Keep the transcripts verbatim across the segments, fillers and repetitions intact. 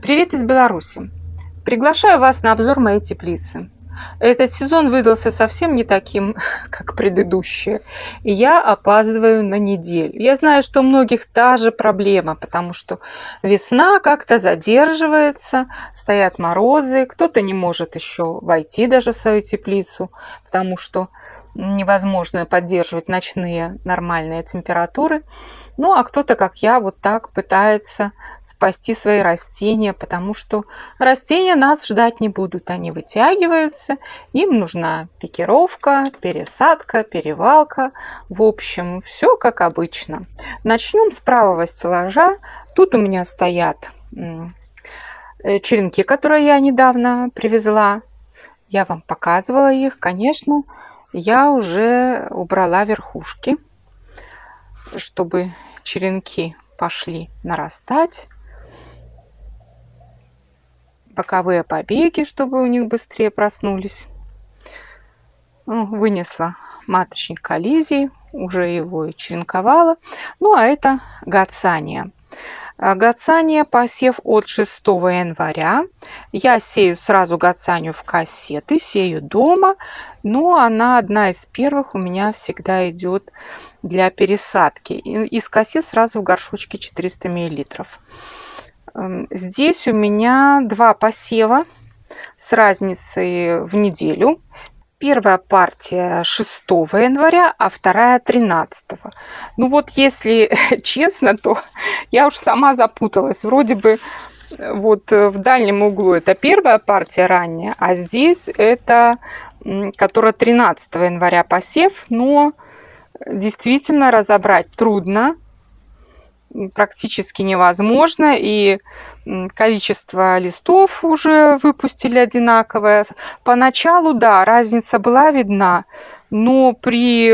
Привет из Беларуси! Приглашаю вас на обзор моей теплицы. Этот сезон выдался совсем не таким, как предыдущие, и я опаздываю на неделю. Я знаю, что у многих та же проблема, потому что весна как-то задерживается, стоят морозы, кто-то не может еще войти даже в свою теплицу, потому что невозможно поддерживать ночные нормальные температуры. Ну, а кто-то, как я, вот так пытается спасти свои растения, потому что растения нас ждать не будут. Они вытягиваются, им нужна пикировка, пересадка, перевалка. В общем, все как обычно. Начнем с правого стеллажа. Тут у меня стоят черенки, которые я недавно привезла. Я вам показывала их, конечно. Я уже убрала верхушки, чтобы черенки пошли нарастать. Боковые побеги, чтобы у них быстрее проснулись. Ну, вынесла маточник коллизии, уже его и черенковала. Ну, а это газания. Газания посев от шестого января. Я сею сразу газанию в кассеты, сею дома, но она одна из первых у меня всегда идет для пересадки. Из кассет сразу в горшочке четыреста миллилитров. Здесь у меня два посева с разницей в неделю. Первая партия шестого января, а вторая тринадцатого. Ну вот, если честно, то я уж сама запуталась. Вроде бы вот в дальнем углу это первая партия ранняя, а здесь это, которая тринадцатого января посев. Но действительно разобрать трудно, практически невозможно, и количество листов уже выпустили одинаковое. Поначалу, да, разница была видна, но при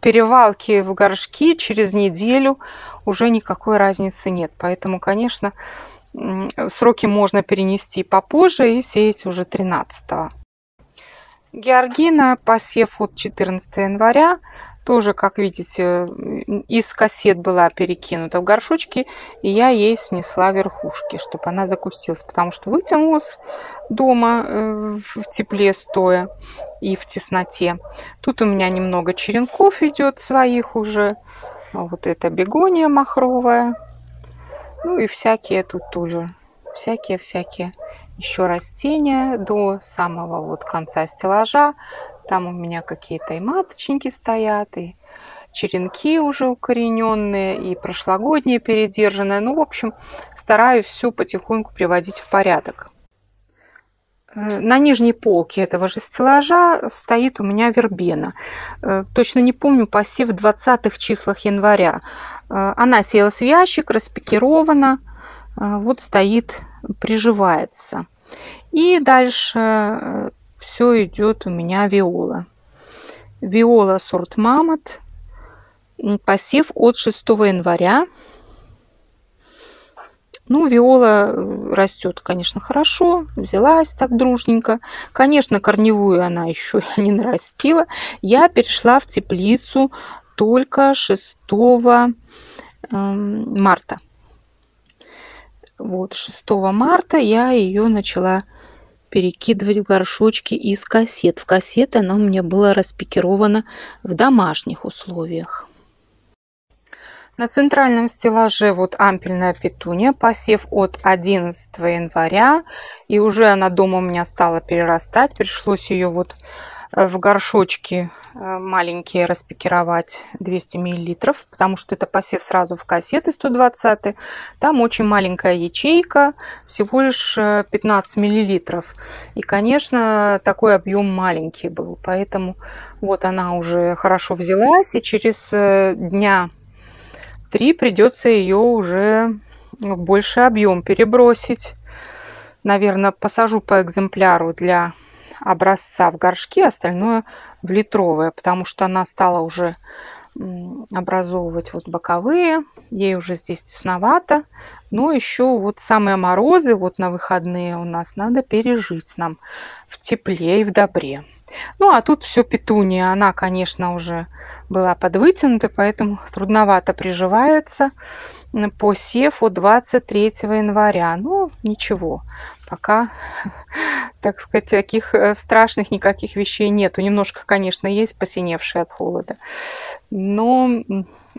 перевалке в горшки через неделю уже никакой разницы нет. Поэтому, конечно, сроки можно перенести попозже и сеять уже тринадцатого. Георгина посев от четырнадцатого января. Тоже, как видите, из кассет была перекинута в горшочки, и я ей снесла верхушки, чтобы она закустилась, потому что вытянулась дома в тепле стоя и в тесноте. Тут у меня немного черенков идет своих уже. Вот это бегония махровая. Ну и всякие тут тоже, всякие-всякие еще растения до самого вот конца стеллажа. Там у меня какие-то и маточники стоят, и черенки уже укорененные, и прошлогодние передержанные. Ну, в общем, стараюсь все потихоньку приводить в порядок. На нижней полке этого же стеллажа стоит у меня вербена. Точно не помню посев в двадцатых числах января. Она сеялась в ящик, распикирована, вот стоит, приживается. И дальше все идет у меня виола. Виола сорт мамонт. Посев от шестого января. Ну, виола растет, конечно, хорошо. Взялась так дружненько. Конечно, корневую она еще не нарастила. Я перешла в теплицу только шестого марта. Вот, шестого марта я ее начала перекидывать в горшочки из кассет. В кассет она у меня была распикирована в домашних условиях. На центральном стеллаже вот ампельная петуния, посев от одиннадцатого января. И уже она дома у меня стала перерастать. Пришлось ее вот в горшочки маленькие распикировать двести миллилитров, потому что это посев сразу в кассеты сто двадцать. Там очень маленькая ячейка, всего лишь пятнадцать миллилитров. И, конечно, такой объем маленький был. Поэтому вот она уже хорошо взялась, и через дня три придется ее уже в больший объем перебросить. Наверное, посажу по экземпляру для образца в горшки, остальное в литровые, потому что она стала уже образовывать вот боковые, ей уже здесь тесновато, но еще вот самые морозы вот на выходные у нас надо пережить нам в тепле и в добре. Ну а тут все петуния, она, конечно, уже была подвытянута, поэтому трудновато приживается. по севу двадцать третьего января. Ну, ничего, пока, так сказать, таких страшных никаких вещей нету. Немножко, конечно, есть посиневшие от холода, но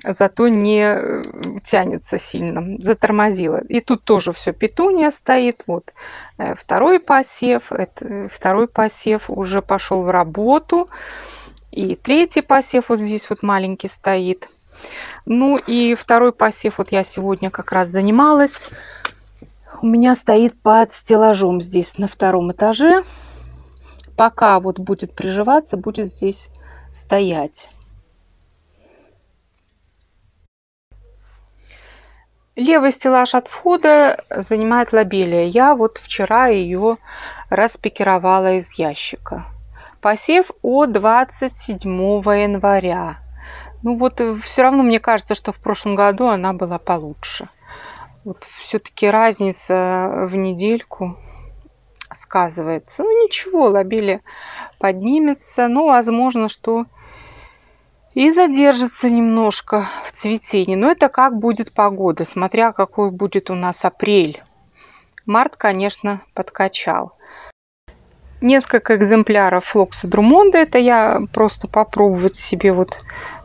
зато не тянется сильно, затормозило. И тут тоже все петуния стоит. Вот второй посев, это, второй посев уже пошел в работу. И третий посев вот здесь вот маленький стоит. Ну и второй посев вот я сегодня как раз занималась. У меня стоит под стеллажом здесь на втором этаже. Пока вот будет приживаться, будет здесь стоять. Левый стеллаж от входа занимает лобелия. Я вот вчера ее распикировала из ящика. Посев от двадцать седьмого января. Ну вот все равно мне кажется, что в прошлом году она была получше. Вот все-таки разница в недельку сказывается. Ну ничего, лобелия поднимется. Ну, возможно, что и задержится немножко в цветении. Но это как будет погода, смотря какой будет у нас апрель. Март, конечно, подкачал. Несколько экземпляров флокса друмонда. Это я просто попробовать себе. Вот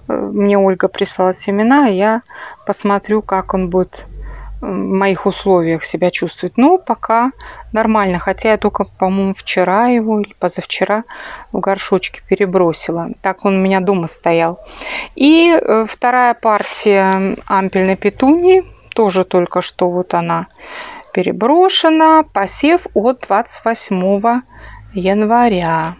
мне Ольга прислала семена, и я посмотрю, как он будет в моих условиях себя чувствовать. Но пока нормально. Хотя я только, по-моему, вчера его или позавчера в горшочке перебросила. Так он у меня дома стоял. И вторая партия ампельной петунии. Тоже только что вот она переброшена. Посев от двадцать восьмого января.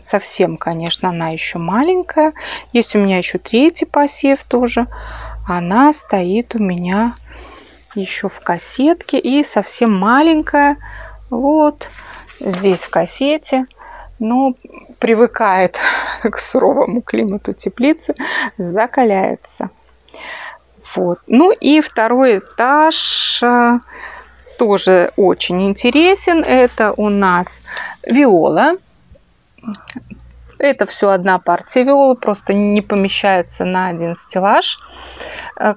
Совсем, конечно, она еще маленькая. Есть у меня еще третий посев тоже. Она стоит у меня еще в кассетке и совсем маленькая. Вот здесь в кассете. Но привыкает к суровому климату теплицы, закаляется. Вот. Ну и второй этаж тоже очень интересен. Это у нас виола. Это все одна партия виолы, просто не помещается на один стеллаж.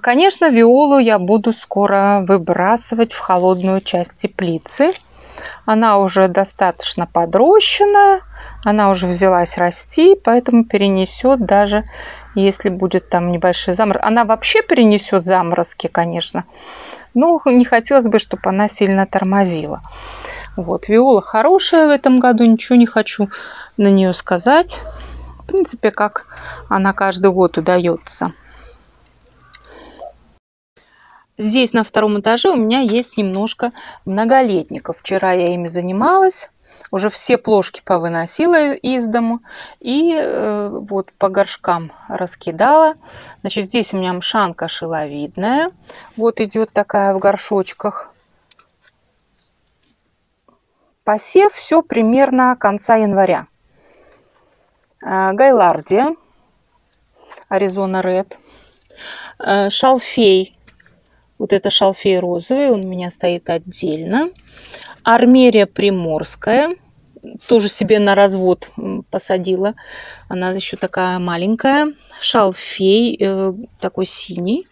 Конечно, виолу я буду скоро выбрасывать в холодную часть теплицы. Она уже достаточно подрощенная, она уже взялась расти, поэтому перенесет, даже если будет там небольшие заморозки. Она вообще перенесет заморозки, конечно, но не хотелось бы, чтобы она сильно тормозила. Вот, виола хорошая в этом году, ничего не хочу на нее сказать. В принципе, как она каждый год удается. Здесь на втором этаже у меня есть немножко многолетников. Вчера я ими занималась, уже все плошки повыносила из дома и э, вот по горшкам раскидала. Значит, здесь у меня мшанка шиловидная, вот идет такая в горшочках. Посев все примерно конца января. Гайлардия, Аризона Ред, шалфей. Вот это шалфей розовый, он у меня стоит отдельно. Армерия Приморская, тоже себе на развод посадила. Она еще такая маленькая. Шалфей такой синий.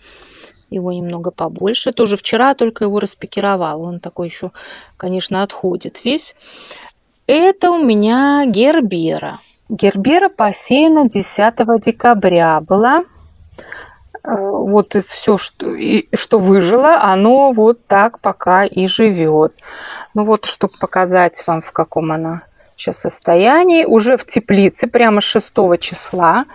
Его немного побольше. Тоже вчера только его распикировала. Он такой еще, конечно, отходит весь. Это у меня гербера. Гербера посеяна десятого декабря была. Вот все, что, и, что выжило, оно вот так пока и живет. Ну вот, чтобы показать вам, в каком она сейчас состоянии, уже в теплице, прямо шестого числа.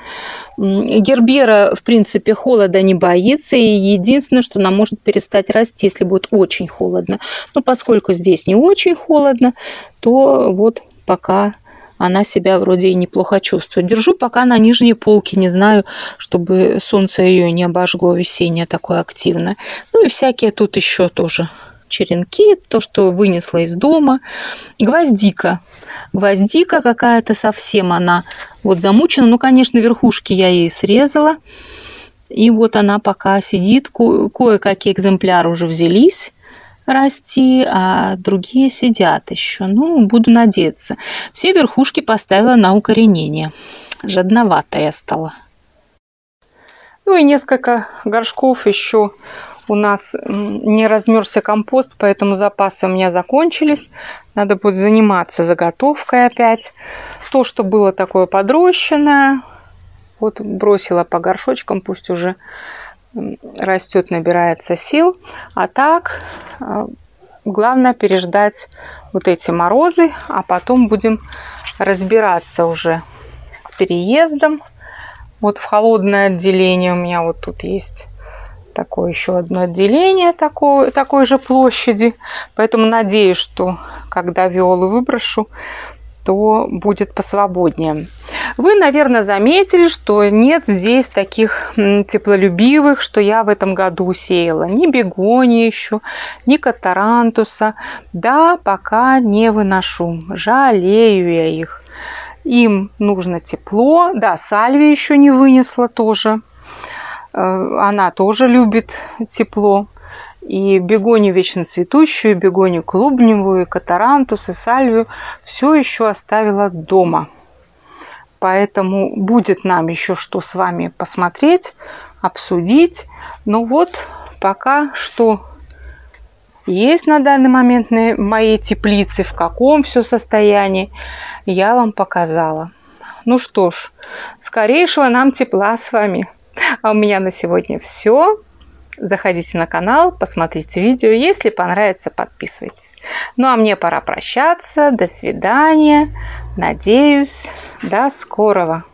Гербера, в принципе, холода не боится, и единственное, что она может перестать расти, если будет очень холодно. Но поскольку здесь не очень холодно, то вот пока она себя вроде и неплохо чувствует. Держу пока на нижней полке, не знаю, чтобы солнце ее не обожгло весеннее такое активное. Ну и всякие тут еще тоже черенки, то, что вынесла из дома. Гвоздика. Гвоздика какая-то совсем, она вот замучена. Ну, конечно, верхушки я ей срезала. И вот она пока сидит. Ко кое-какие экземпляры уже взялись расти, а другие сидят еще. Ну, буду надеяться. Все верхушки поставила на укоренение. Жадноватая стала. Ну и несколько горшков еще у нас не размерся компост, поэтому запасы у меня закончились. Надо будет заниматься заготовкой опять. То, что было такое подрощенное, вот бросила по горшочкам, пусть уже растет, набирается сил. А так, главное переждать вот эти морозы, а потом будем разбираться уже с переездом. Вот в холодное отделение у меня вот тут есть такое еще одно отделение такой, такой же площади. Поэтому надеюсь, что когда виолу выброшу, то будет посвободнее. Вы, наверное, заметили, что нет здесь таких теплолюбивых, что я в этом году сеяла. Ни бегонии еще, ни катарантуса. Да, пока не выношу. Жалею я их. Им нужно тепло. Да, сальвия еще не вынесла тоже. Она тоже любит тепло. И бегонию вечно цветущую, бегонию клубневую, и катарантус, и сальвию все еще оставила дома. Поэтому будет нам еще что с вами посмотреть, обсудить. Ну вот, пока что есть на данный момент на моей теплице, в каком все состоянии, я вам показала. Ну что ж, скорейшего нам тепла с вами. А у меня на сегодня все. Заходите на канал, посмотрите видео. Если понравится, подписывайтесь. Ну а мне пора прощаться. До свидания. Надеюсь, до скорого.